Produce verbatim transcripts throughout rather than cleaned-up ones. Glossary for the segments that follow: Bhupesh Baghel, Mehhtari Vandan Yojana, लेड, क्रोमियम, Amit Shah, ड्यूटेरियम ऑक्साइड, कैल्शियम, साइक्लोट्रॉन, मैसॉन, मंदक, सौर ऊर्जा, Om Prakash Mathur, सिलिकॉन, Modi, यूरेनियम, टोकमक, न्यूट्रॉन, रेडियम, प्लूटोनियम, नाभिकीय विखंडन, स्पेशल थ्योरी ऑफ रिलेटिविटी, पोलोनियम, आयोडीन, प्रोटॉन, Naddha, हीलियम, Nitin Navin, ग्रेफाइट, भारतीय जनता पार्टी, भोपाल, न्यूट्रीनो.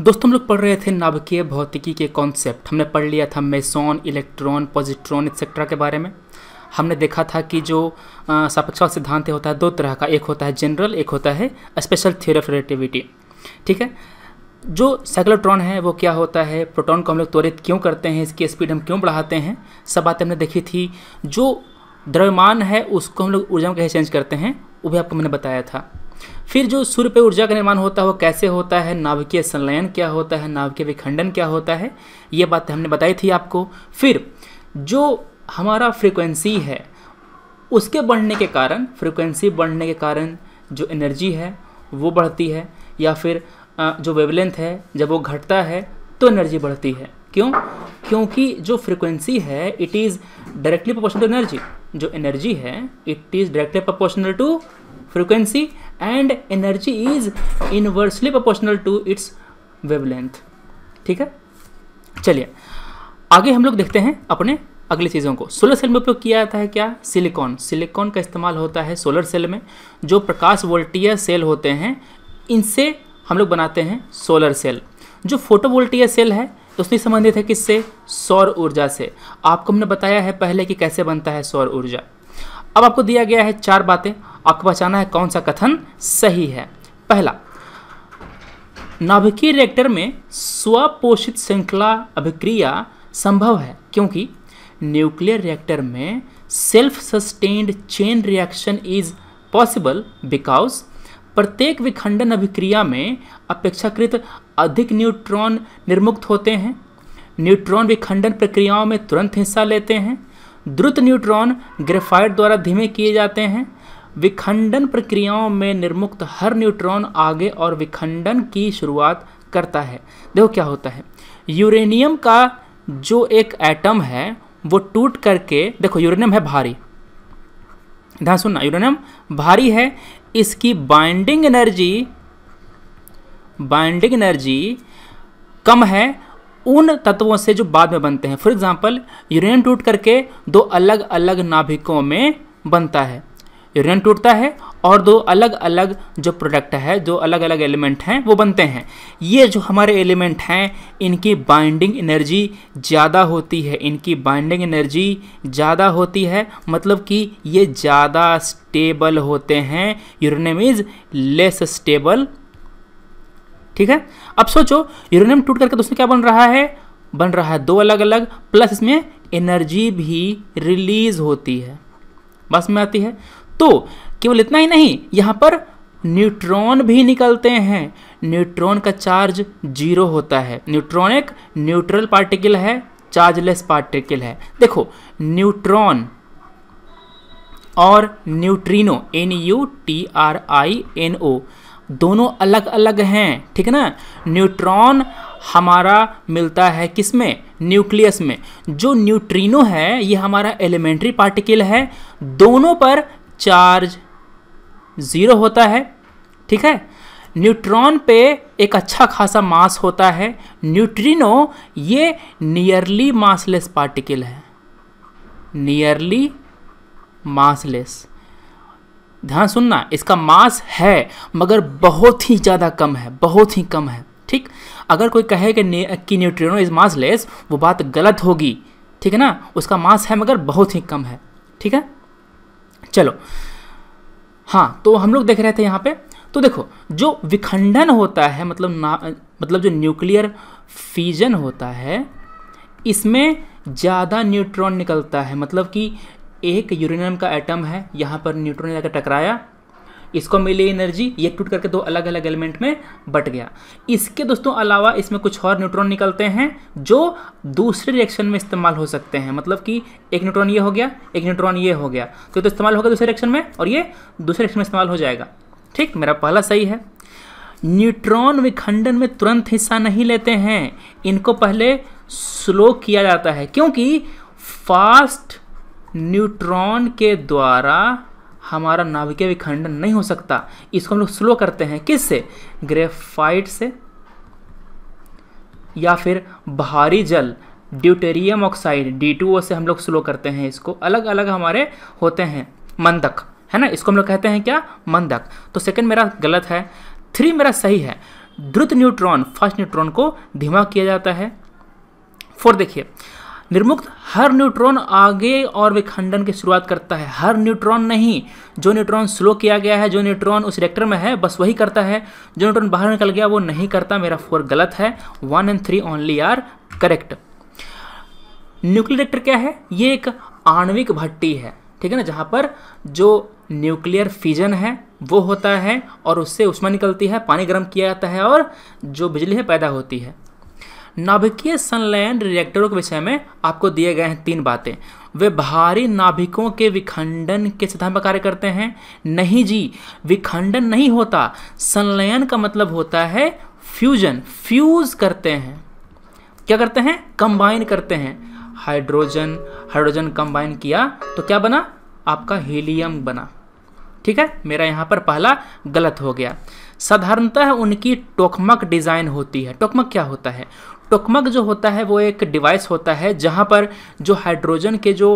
दोस्तों हम लोग पढ़ रहे थे नाभिकीय भौतिकी के कॉन्सेप्ट। हमने पढ़ लिया था मैसॉन, इलेक्ट्रॉन, पॉजिट्रॉन एक्सेट्रा के बारे में। हमने देखा था कि जो सापेक्षवाद सिद्धांत होता है दो तरह का, एक होता है जनरल, एक होता है स्पेशल थ्योरी ऑफ रिलेटिविटी। ठीक है, जो साइक्लोट्रॉन है वो क्या होता है, प्रोटॉन को हम लोग त्वरित क्यों करते हैं, इसकी स्पीड हम क्यों बढ़ाते हैं, सब बातें हमने देखी थी। जो द्रव्यमान है उसको हम लोग ऊर्जा में कैसे चेंज करते हैं वो भी आपको मैंने बताया था। फिर जो सूर्य पे ऊर्जा का निर्माण होता है वो कैसे होता है, नाभिकीय संलयन क्या होता है, नाभिकीय विखंडन क्या होता है, ये बातें हमने बताई थी आपको। फिर जो हमारा फ्रीक्वेंसी है उसके बढ़ने के कारण, फ्रीक्वेंसी बढ़ने के कारण जो एनर्जी है वो बढ़ती है, या फिर जो वेवलेंथ है जब वो घटता है तो एनर्जी बढ़ती है। क्यों? क्योंकि जो फ्रीक्वेंसी है it is directly proportional to energy. जो एनर्जी है it is directly proportional to frequency and energy is inversely proportional to its wavelength. ठीक है, चलिए आगे हम लोग देखते हैं अपने अगली चीज़ों को। सोलर सेल में उपयोग किया जाता है क्या, सिलिकॉन। सिलिकॉन का इस्तेमाल होता है सोलर सेल में। जो प्रकाश वोल्टीय सेल होते हैं इनसे हम लोग बनाते हैं सोलर सेल। जो फोटोवोल्टीय सेल है उससे संबंधित है किससे, सौर ऊर्जा से। आपको हमने बताया है पहले कि कैसे बनता है सौर ऊर्जा। अब आपको दिया गया है चार बातें, आपको पहचाना है कौन सा कथन सही है। पहला, नाभिकीय रिएक्टर में स्वपोषित श्रृंखला अभिक्रिया संभव है क्योंकि न्यूक्लियर रिएक्टर में self sustained chain reaction is possible because प्रत्येक विखंडन अभिक्रिया में अपेक्षाकृत अधिक न्यूट्रॉन निर्मुक्त होते हैं। न्यूट्रॉन विखंडन प्रक्रियाओं में तुरंत हिस्सा लेते हैं। द्रुत न्यूट्रॉन ग्रेफाइट द्वारा धीमे किए जाते हैं। विखंडन प्रक्रियाओं में निर्मुक्त हर न्यूट्रॉन आगे और विखंडन की शुरुआत करता है। देखो क्या होता है, यूरेनियम का जो एक एटम है वो टूट करके, देखो यूरेनियम है भारी, ध्यान सुनना, यूरेनियम भारी है, इसकी बाइंडिंग एनर्जी बाइंडिंग एनर्जी कम है उन तत्वों से जो बाद में बनते हैं। फॉर एग्जाम्पल, यूरेनियम टूट करके दो अलग अलग नाभिकों में बनता है। यूरेनियम टूटता है और दो अलग अलग जो प्रोडक्ट है, जो अलग अलग एलिमेंट हैं वो बनते हैं। ये जो हमारे एलिमेंट हैं इनकी बाइंडिंग एनर्जी ज़्यादा होती है, इनकी बाइंडिंग एनर्जी ज़्यादा होती है, मतलब कि ये ज़्यादा स्टेबल होते हैं। यूरेनियम is less stable. ठीक है, अब सोचो यूरेनियम टूट करके दोस्तों क्या बन रहा है, बन रहा है दो अलग अलग, प्लस इसमें एनर्जी भी रिलीज होती है। बस में आती है। तो केवल इतना ही नहीं, यहाँ पर न्यूट्रॉन भी निकलते हैं। न्यूट्रॉन का चार्ज जीरो होता है। न्यूट्रॉन एक न्यूट्रल पार्टिकल है, चार्जलेस पार्टिकल है। देखो न्यूट्रॉन और न्यूट्रीनो, N U T R I N O, दोनों अलग अलग हैं। ठीक है ना, न्यूट्रॉन हमारा मिलता है किसमें, न्यूक्लियस में। जो न्यूट्रीनो है ये हमारा एलिमेंट्री पार्टिकल है, दोनों पर चार्ज ज़ीरो होता है। ठीक है, न्यूट्रॉन पे एक अच्छा खासा मास होता है। न्यूट्रिनो ये नियरली मासलेस पार्टिकल है, नियरली मासलेस। ध्यान सुनना, इसका मास है मगर बहुत ही ज़्यादा कम है, बहुत ही कम है। ठीक, अगर कोई कहे कि, कि न्यूट्रिनो इज मासलेस, वो बात गलत होगी। ठीक है ना, उसका मास है मगर बहुत ही कम है। ठीक है, चलो हाँ, तो हम लोग देख रहे थे यहाँ पे। तो देखो जो विखंडन होता है, मतलब ना मतलब जो न्यूक्लियर फ्यूजन होता है, इसमें ज़्यादा न्यूट्रॉन निकलता है। मतलब कि एक यूरेनियम का एटम है, यहाँ पर न्यूट्रॉन जाकर टकराया, इसको मिली एनर्जी, ये टूट करके दो अलग अलग एलिमेंट में बट गया। इसके दोस्तों अलावा इसमें कुछ और न्यूट्रॉन निकलते हैं जो दूसरे रिएक्शन में इस्तेमाल हो सकते हैं। मतलब कि एक न्यूट्रॉन ये हो गया, एक न्यूट्रॉन ये हो गया, तो ये तो इस्तेमाल होगा दूसरे रिएक्शन में और ये दूसरे रिएक्शन में इस्तेमाल हो जाएगा। ठीक, मेरा पहला सही है। न्यूट्रॉन विखंडन में तुरंत हिस्सा नहीं लेते हैं, इनको पहले स्लो किया जाता है क्योंकि फास्ट न्यूट्रॉन के द्वारा हमारा नाभिकीय विखंडन नहीं हो सकता। इसको हम लोग स्लो करते हैं, किससे, ग्रेफाइट से या फिर भारी जल ड्यूटेरियम ऑक्साइड D two O से हम लोग स्लो करते हैं। इसको अलग अलग हमारे होते हैं, मंदक है ना, इसको हम लोग कहते हैं क्या, मंदक। तो सेकंड मेरा गलत है, थ्री मेरा सही है। द्रुत न्यूट्रॉन फास्ट न्यूट्रॉन को धीमा किया जाता है। फोर देखिए, निर्मुक्त हर न्यूट्रॉन आगे और विखंडन की शुरुआत करता है। हर न्यूट्रॉन नहीं, जो न्यूट्रॉन स्लो किया गया है, जो न्यूट्रॉन उस रिएक्टर में है बस वही करता है, जो न्यूट्रॉन बाहर निकल गया वो नहीं करता। मेरा फोर गलत है, one and three only are correct. Nuclear reactor क्या है? ये एक आणविक भट्टी है, ठीक है ना, जहाँ पर जो न्यूक्लियर फ्यूजन है वो होता है और उससे ऊष्मा निकलती है, पानी गर्म किया जाता है और जो बिजली है पैदा होती है। नाभिकीय संलयन रिएक्टरों के विषय में आपको दिए गए हैं तीन बातें। वे भारी नाभिकों के विखंडन के सिद्धांत पर कार्य करते हैं। नहीं जी, विखंडन नहीं होता, संलयन का मतलब होता है फ्यूजन, फ्यूज करते हैं। क्या करते हैं? कंबाइन करते हैं। हाइड्रोजन हाइड्रोजन कंबाइन किया तो क्या बना? आपका हीलियम बना, ठीक है। मेरा यहाँ पर पहला गलत हो गया। साधारणतः उनकी टोकमक डिज़ाइन होती है। टोकमक क्या होता है? टोकमक जो होता है वो एक डिवाइस होता है जहाँ पर जो हाइड्रोजन के जो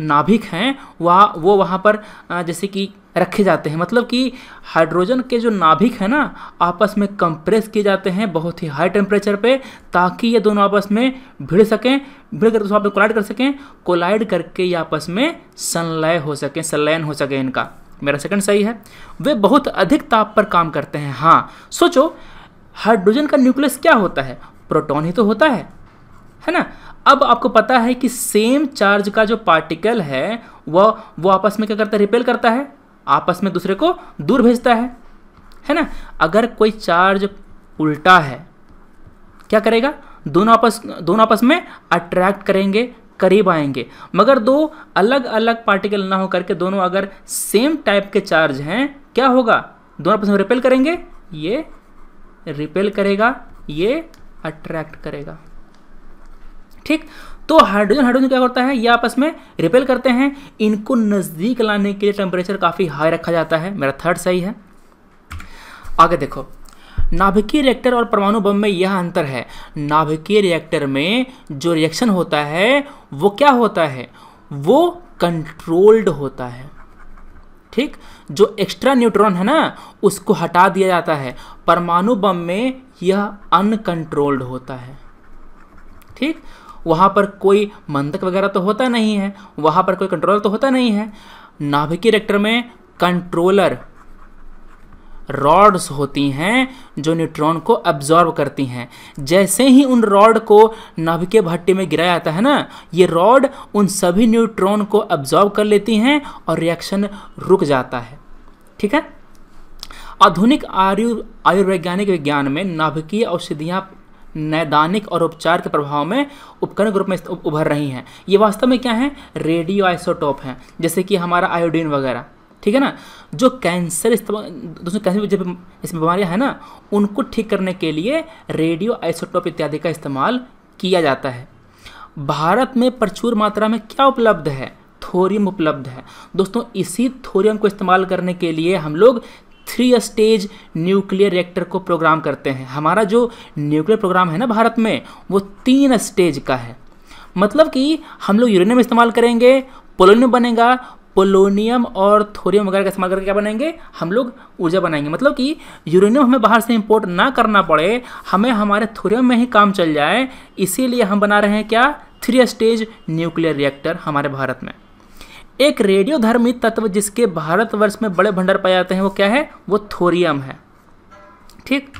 नाभिक हैं वह वो वहाँ पर जैसे कि रखे जाते हैं, मतलब कि हाइड्रोजन के जो नाभिक हैं ना आपस में कंप्रेस किए जाते हैं बहुत ही हाई टेम्परेचर पे, ताकि ये दोनों आपस में भिड़ सकें, भिड़ कर दोस्तों आपस में कोलाइड कर सकें, कोलाइड करके ये आपस में संलय हो सकें, संलयन हो सके। इनका मेरा सेकंड सही है। वे बहुत अधिक ताप पर काम करते हैं। हाँ सोचो, हाइड्रोजन का न्यूक्लियस क्या होता है? प्रोटॉन ही तो होता है, है ना। अब आपको पता है कि सेम चार्ज का जो पार्टिकल है वह वो आपस में क्या करता है? रिपेल करता है, आपस में दूसरे को दूर भेजता है, है ना। अगर कोई चार्ज उल्टा है क्या करेगा? दोनों आपस दोनों आपस में अट्रैक्ट करेंगे, करीब आएंगे। मगर दो अलग अलग पार्टिकल ना हो करके दोनों अगर सेम टाइप के चार्ज हैं क्या होगा? दोनों आपस में रिपेल करेंगे, ये रिपेल करेगा, ये अट्रैक्ट करेगा, ठीक। तो हाइड्रोजन हाइड्रोजन क्या करता है? ये आपस में रिपेल करते हैं। इनको नज़दीक लाने के लिए टेम्परेचर काफ़ी हाई रखा जाता है। मेरा थर्ड सही है। आगे देखो, नाभिकीय रिएक्टर और परमाणु बम में यह अंतर है। नाभिकीय रिएक्टर में जो रिएक्शन होता है वो क्या होता है? वो कंट्रोल्ड होता है, ठीक। जो एक्स्ट्रा न्यूट्रॉन है ना उसको हटा दिया जाता है। परमाणु बम में यह अनकंट्रोल्ड होता है, ठीक। वहाँ पर कोई मंदक वगैरह तो होता नहीं है, वहाँ पर कोई कंट्रोलर तो होता नहीं है। नाभिकीय रिएक्टर में कंट्रोलर रॉड्स होती हैं जो न्यूट्रॉन को अब्जॉर्ब करती हैं। जैसे ही उन रॉड को नाभिकीय भट्टी में गिराया जाता है ना, ये रॉड उन सभी न्यूट्रॉन को अब्जॉर्ब कर लेती हैं और रिएक्शन रुक जाता है, ठीक है। आधुनिक आयु आयुर्वैज्ञानिक विज्ञान में नाभिकीय औषधियाँ नैदानिक और उपचार के प्रभाव में उपकरण के रूप में उभर रही हैं। ये वास्तव में क्या हैं? रेडियो आइसोटॉप हैं, जैसे कि हमारा आयोडीन वगैरह, ठीक है ना। जो कैंसर दोस्तों कैंसर जब इसमें बीमारियाँ हैं ना उनको ठीक करने के लिए रेडियो आइसोटॉप इत्यादि का इस्तेमाल किया जाता है। भारत में प्रचुर मात्रा में क्या उपलब्ध है? थोरियम उपलब्ध है। दोस्तों इसी थोरियम को इस्तेमाल करने के लिए हम लोग थ्री स्टेज न्यूक्लियर रिएक्टर को प्रोग्राम करते हैं। हमारा जो न्यूक्लियर प्रोग्राम है ना भारत में वो तीन स्टेज का है, मतलब कि हम लोग यूरेनियम इस्तेमाल करेंगे, पोलोनियम बनेगा, पोलोनियम और थोरियम वगैरह का इस्तेमाल करके क्या बनाएंगे? हम लोग ऊर्जा बनाएंगे। मतलब कि यूरेनियम हमें बाहर से इंपोर्ट ना करना पड़े, हमें हमारे थोरियम में ही काम चल जाए, इसीलिए हम बना रहे हैं क्या? थ्री स्टेज न्यूक्लियर रिएक्टर हमारे भारत में। एक रेडियोधर्मी तत्व जिसके भारतवर्ष में बड़े भंडार पाए जाते हैं वो क्या है? वो थोरियम है, ठीक।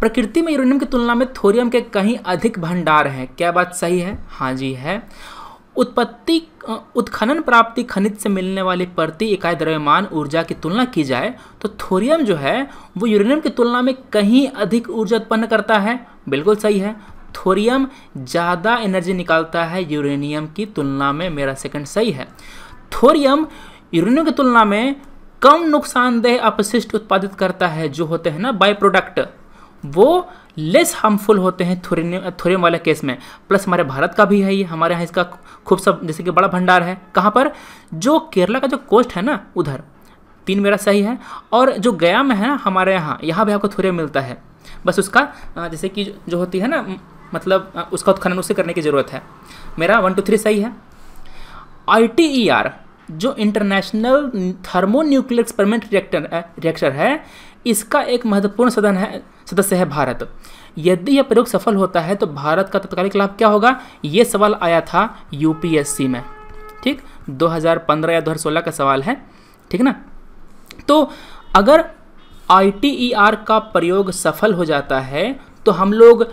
प्रकृति में यूरेनियम की तुलना में थोरियम के कहीं अधिक भंडार हैं। क्या बात सही है? हाँ जी है। उत्पत्ति उत्खनन प्राप्ति खनिज से मिलने वाली प्रति इकाई द्रव्यमान ऊर्जा की तुलना की जाए तो थोरियम जो है वो यूरेनियम की तुलना में कहीं अधिक ऊर्जा उत्पन्न करता है। बिल्कुल सही है, थोरियम ज़्यादा एनर्जी निकालता है यूरेनियम की तुलना में। मेरा सेकंड सही है। थोरियम यूरेनियम की तुलना में कम नुकसानदेह अपशिष्ट उत्पादित करता है, जो होते हैं ना बाय प्रोडक्ट, वो लेस हार्मफुल होते हैं थोरियम थोरियम वाले केस में। प्लस हमारे भारत का भी है ये, हमारे यहाँ इसका खूब सब जैसे कि बड़ा भंडार है। कहाँ पर? जो केरला का जो कोस्ट है ना उधर। तीन मेरा सही है। और जो गया में है ना हमारे यहाँ, यहाँ भी आपको थोरियम मिलता है, बस उसका जैसे कि जो होती है ना मतलब उसका उत्खनन उसे करने की ज़रूरत है। मेरा वन टू थ्री सही है। आई टी ई आर जो international thermonuclear experiment reactor reactor है, इसका एक महत्वपूर्ण सदन है सदस्य है भारत। यदि यह प्रयोग सफल होता है तो भारत का तत्कालिक लाभ क्या होगा, ये सवाल आया था यूपीएससी में, ठीक, दो हज़ार पंद्रह या दो हज़ार सोलह का सवाल है, ठीक ना। तो अगर आई टी ई आर का प्रयोग सफल हो जाता है तो हम लोग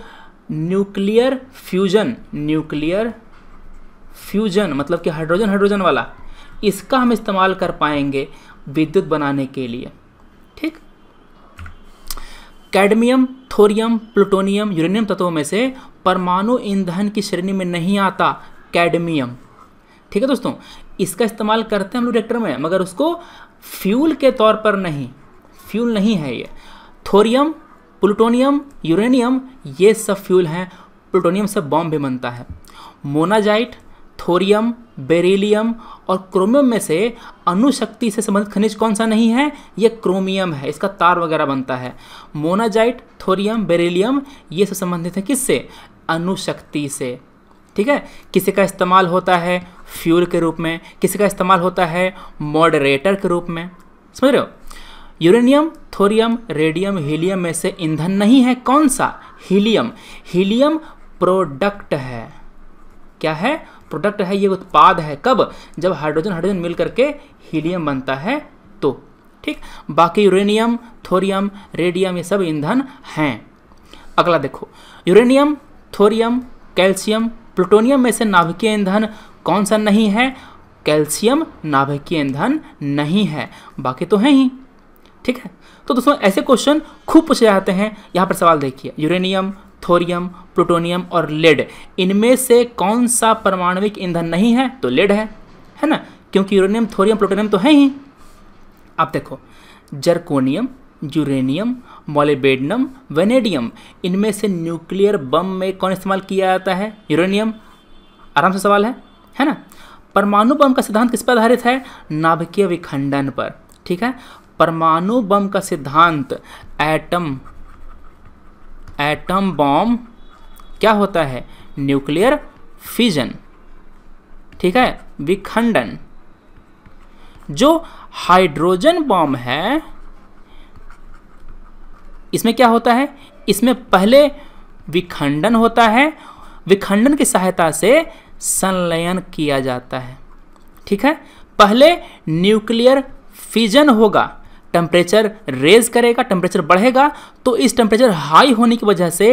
न्यूक्लियर फ्यूजन न्यूक्लियर फ्यूजन मतलब कि हाइड्रोजन हाइड्रोजन वाला, इसका हम इस्तेमाल कर पाएंगे विद्युत बनाने के लिए, ठीक। कैडमियम, थोरियम, प्लूटोनियम यूरेनियम तत्वों में से परमाणु ईंधन की श्रेणी में नहीं आता कैडमियम, ठीक है दोस्तों। इसका इस्तेमाल करते हैं हम लोग रिएक्टर में, मगर उसको फ्यूल के तौर पर नहीं, फ्यूल नहीं है ये। थोरियम, प्लूटोनियम, यूरेनियम ये सब फ्यूल हैं। प्लूटोनियम से बॉम्ब भी बनता है। मोनाजाइट, थोरियम, बेरेलियम और क्रोमियम में से अणुशक्ति से संबंधित खनिज कौन सा नहीं है, ये क्रोमियम है, इसका तार वगैरह बनता है। मोनाजाइट, थोरियम, बेरेलियम ये सब संबंधित है किससे, अणुशक्ति से, ठीक है। किसी का इस्तेमाल होता है फ्यूल के रूप में, किसी का इस्तेमाल होता है मॉडरेटर के रूप में, समझ रहे हो। यूरेनियम, थोरियम, रेडियम, हीलियम में से ईंधन नहीं है कौन सा, हीलियम। हीलियम प्रोडक्ट है, क्या है, प्रोडक्ट है, ये उत्पाद है। कब, जब हाइड्रोजन हाइड्रोजन मिल करके हीलियम बनता है तो, ठीक। बाकी यूरेनियम, थोरियम, रेडियम ये सब ईंधन हैं। अगला देखो, यूरेनियम, थोरियम, कैल्शियम, प्लूटोनियम में से नाभिकीय ईंधन कौन सा नहीं है, कैल्शियम नाभिकीय ईंधन नहीं है, बाकी तो हैं ही, ठीक है। तो दोस्तों ऐसे क्वेश्चन खूब पूछे जाते हैं। यहाँ पर सवाल देखिए, यूरेनियम, थोरियम, प्लूटोनियम और लेड, इनमें से कौन सा परमाणविक ईंधन नहीं है, तो लेड है, है ना, क्योंकि यूरेनियम, थोरियम, प्लूटोनियम तो है ही। आप देखो, जर्कोनियम, यूरेनियम, मॉलिबेडनम, वेनेडियम, इनमें से न्यूक्लियर बम में कौन इस्तेमाल किया जाता है, यूरेनियम। आराम से सवाल है, है ना। परमाणु बम का सिद्धांत किस पर आधारित है, नाभिकीय विखंडन पर, ठीक है। परमाणु बम का सिद्धांत, एटम एटम बॉम्ब क्या होता है, न्यूक्लियर फिजन, ठीक है, विखंडन। जो हाइड्रोजन बॉम्ब है इसमें क्या होता है, इसमें पहले विखंडन होता है, विखंडन की सहायता से संलयन किया जाता है, ठीक है। पहले न्यूक्लियर फिजन होगा, टेम्परेचर रेज करेगा, टेम्परेचर बढ़ेगा, तो इस टेम्परेचर हाई होने की वजह से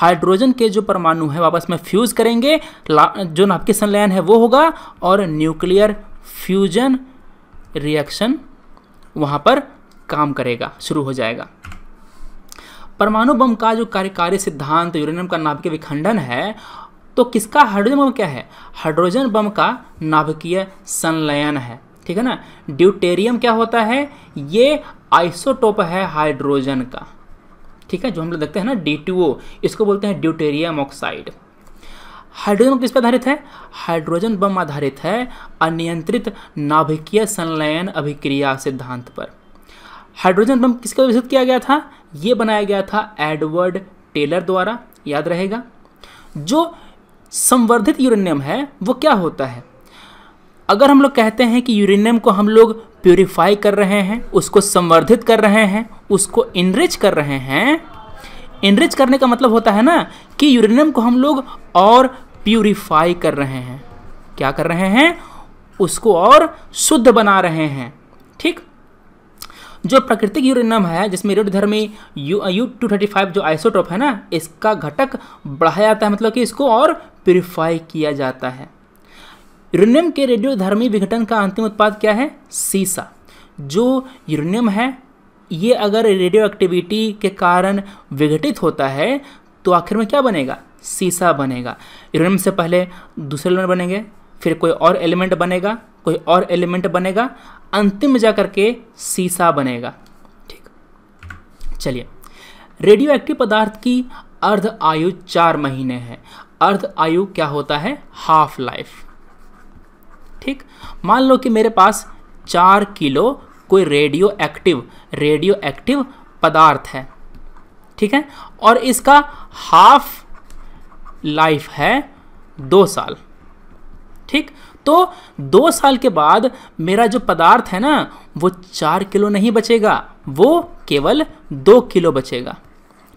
हाइड्रोजन के जो परमाणु हैं वापस में फ्यूज करेंगे, जो नाभिकीय संलयन है वो होगा और न्यूक्लियर फ्यूजन रिएक्शन वहाँ पर काम करेगा, शुरू हो जाएगा। परमाणु बम का जो कार्यकारी सिद्धांत यूरेनियम का नाभिकीय विखंडन है, तो किसका हाइड्रोजन बम क्या है, हाइड्रोजन बम का नाभिकीय संलयन है, ठीक है ना। ड्यूटेरियम क्या होता है, ये आइसोटॉप है हाइड्रोजन का, ठीक है, जो हम लोग देखते हैं ना डी टू ओ, इसको बोलते हैं ड्यूटेरियम ऑक्साइड। हाइड्रोजन किस पर आधारित है, हाइड्रोजन बम आधारित है अनियंत्रित नाभिकीय संलयन अभिक्रिया सिद्धांत पर। हाइड्रोजन बम किसके द्वारा विकसित किया गया था, ये बनाया गया था एडवर्ड टेलर द्वारा, याद रहेगा। जो संवर्धित यूरेनियम है वो क्या होता है, अगर हम लोग कहते हैं कि यूरेनियम को हम लोग प्यूरिफाई कर रहे हैं, उसको संवर्धित कर रहे हैं, उसको इनरिच कर रहे हैं, इनरिच करने का मतलब होता है ना कि यूरेनियम को हम लोग और प्यूरिफाई कर रहे हैं, क्या कर रहे हैं, उसको और शुद्ध बना रहे हैं, ठीक। जो प्राकृतिक यूरेनियम है जिसमें रेडियोधर्मी U U two thirty five जो आइसोटॉप है ना, इसका घटक बढ़ाया जाता है, मतलब कि इसको और प्यूरिफाई किया जाता है। यूरेनियम के रेडियोधर्मी विघटन का अंतिम उत्पाद क्या है, सीसा। जो यूरेनियम है ये अगर रेडियो एक्टिविटी के कारण विघटित होता है तो आखिर में क्या बनेगा, सीसा बनेगा। यूरेनियम से पहले दूसरे एलिमेंट बनेंगे, फिर कोई और एलिमेंट बनेगा, कोई और एलिमेंट बनेगा, अंतिम में जा करके सीसा बनेगा, ठीक। चलिए, रेडियो एक्टिव पदार्थ की अर्ध आयु चार महीने है। अर्ध आयु क्या होता है, हाफ लाइफ, ठीक। मान लो कि मेरे पास चार किलो कोई रेडियो एक्टिव रेडियो एक्टिव पदार्थ है, ठीक है, और इसका हाफ लाइफ है दो साल, ठीक। तो दो साल के बाद मेरा जो पदार्थ है ना वो चार किलो नहीं बचेगा, वो केवल दो किलो बचेगा।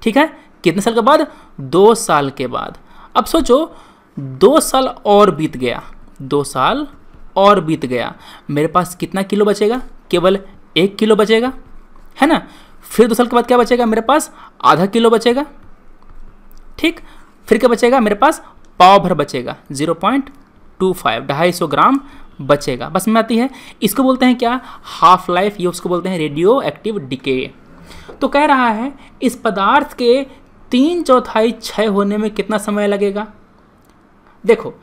ठीक है, कितने साल के बाद? दो साल के बाद। अब सोचो दो साल और बीत गया, दो साल और बीत गया, मेरे पास कितना किलो बचेगा? केवल एक किलो बचेगा, है ना। फिर दो साल के बाद क्या बचेगा? मेरे पास आधा किलो बचेगा। ठीक, फिर क्या बचेगा? मेरे पास पाव भर बचेगा, जीरो पॉइंट टू फाइव, ढाई सौ ग्राम बचेगा। बस में आती है। इसको बोलते हैं क्या? हाफ लाइफ, ये उसको बोलते हैं रेडियो एक्टिव डिके। तो कह रहा है इस पदार्थ के तीन चौथाई क्षय होने में कितना समय लगेगा? देखो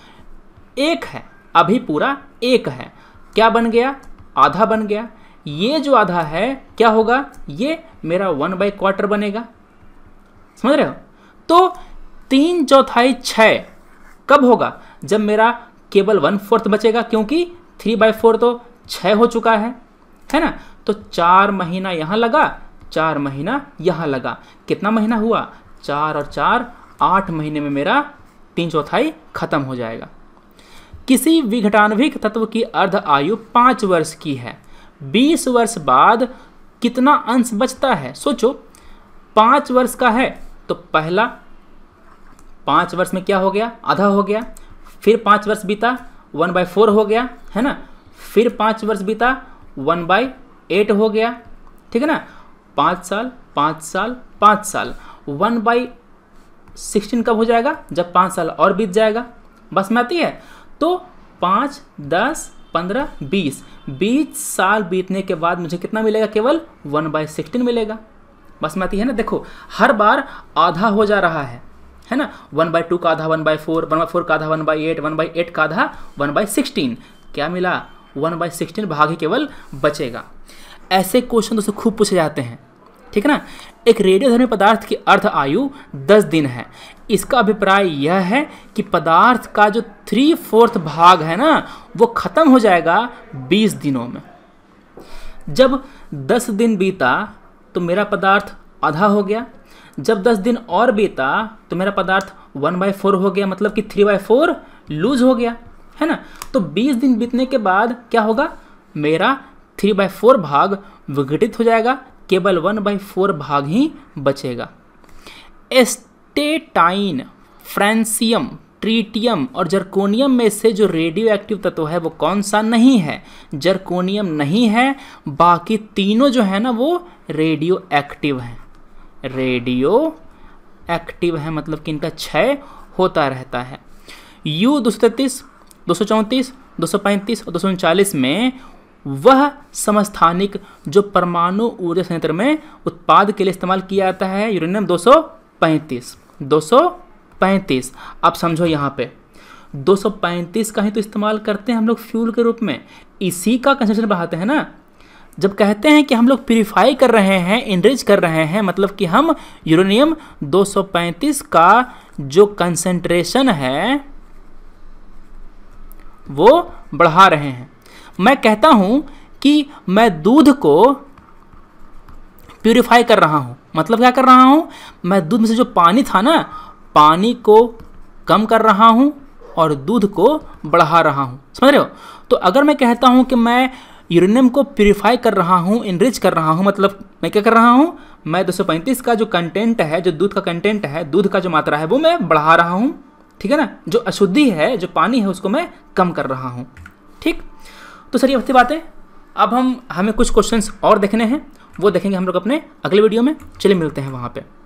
एक है, अभी पूरा एक है, क्या बन गया? आधा बन गया। ये जो आधा है क्या होगा? ये मेरा वन बाई क्वार्टर बनेगा, समझ रहे हो। तो तीन चौथाई छः कब होगा? जब मेरा केवल वन फोर्थ बचेगा, क्योंकि थ्री बाई फोर तो छः हो चुका है, है ना। तो चार महीना यहाँ लगा, चार महीना यहाँ लगा, कितना महीना हुआ? चार और चार आठ महीने में, में मेरा तीन चौथाई खत्म हो जाएगा। किसी विघटान्विक तत्व की अर्ध आयु पाँच वर्ष की है, बीस वर्ष बाद कितना अंश बचता है? सोचो पाँच वर्ष का है तो पहला पाँच वर्ष में क्या हो गया? आधा हो गया। फिर पाँच वर्ष बीता, वन बाई फोर हो गया, है ना। फिर पाँच वर्ष बीता, वन बाई एट हो गया, ठीक है ना। पाँच साल, पाँच साल, पाँच साल, वन बाई सिक्सटीन कब हो जाएगा? जब पाँच साल और बीत जाएगा। बस में आती है। तो पाँच, दस, पंद्रह, बीस, बीस साल बीतने के बाद मुझे कितना मिलेगा? केवल वन बाई सिक्सटीन मिलेगा। बस में आती है ना। देखो हर बार आधा हो जा रहा है, है ना। वन बाई टू का आधा, one by four, one by four का आधा, one by eight, one by eight का आधा, वन बाई सिक्सटीन। क्या मिला? वन बाई सिक्सटीन भाग ही केवल बचेगा। ऐसे क्वेश्चन दोस्तों खूब पूछे जाते हैं, ठीक है ना। एक रेडियोधर्मी पदार्थ की अर्ध आयु दस दिन है। इसका अभिप्राय यह है कि पदार्थ का जो थ्री फोर्थ भाग है ना, वो खत्म हो जाएगा बीस दिनों में। जब दस दिन बीता तो मेरा पदार्थ आधा हो गया, जब दस दिन और बीता तो मेरा पदार्थ वन बाई फोर हो गया, मतलब कि थ्री बाई फोर लूज हो गया, है ना। तो बीस दिन बीतने के बाद क्या होगा? मेरा थ्री बाई फोर भाग विघटित हो जाएगा, केवल वन बाई फोर भाग ही बचेगा। एस्टेटाइन, फ्रेंसियम, ट्रीटियम और जर्कोनियम में से जो रेडियो एक्टिव तत्व है वो कौन सा नहीं है? जर्कोनियम नहीं है, बाकी तीनों जो है ना वो रेडियो एक्टिव हैं। रेडियो एक्टिव है मतलब कि इनका क्षय होता रहता है। यू दो सौ तैंतीस, दो सौ चौंतीस, दो सौ पैंतीस और दो सौ उनचालीस में वह समस्थानिक जो परमाणु ऊर्जा संयंत्र में उत्पाद के लिए इस्तेमाल किया जाता है, यूरेनियम दो सौ पैंतीस, दो सौ पैंतीस। आप समझो यहाँ पे दो सौ पैंतीस का ही तो इस्तेमाल करते हैं हम लोग फ्यूल के रूप में, इसी का कंसेप्शन बढ़ाते हैं ना। जब कहते हैं कि हम लोग प्यूरिफाई कर रहे हैं, एनरिच कर रहे हैं, मतलब कि हम यूरेनियम दो सौ पैंतीस का जो कंसेंट्रेशन है वो बढ़ा रहे हैं। मैं कहता हूं कि मैं दूध को प्यूरिफाई कर रहा हूं, मतलब क्या कर रहा हूं? मैं दूध में से जो पानी था ना, पानी को कम कर रहा हूं और दूध को बढ़ा रहा हूं, समझ रहे हो। तो अगर मैं कहता हूं कि मैं यूरेनियम को प्यूरिफाई कर रहा हूं, इनरिच कर रहा हूं, मतलब मैं क्या कर रहा हूं? मैं दो सौ पैंतीस का जो कंटेंट है, जो दूध का कंटेंट है, दूध का जो मात्रा है वो मैं बढ़ा रहा हूँ, ठीक है ना। जो अशुद्धि है, जो पानी है, उसको मैं कम कर रहा हूँ। ठीक, तो सर ये होती बातें। अब हम हमें कुछ क्वेश्चंस और देखने हैं, वो देखेंगे हम लोग अपने अगले वीडियो में। चलिए मिलते हैं वहाँ पे।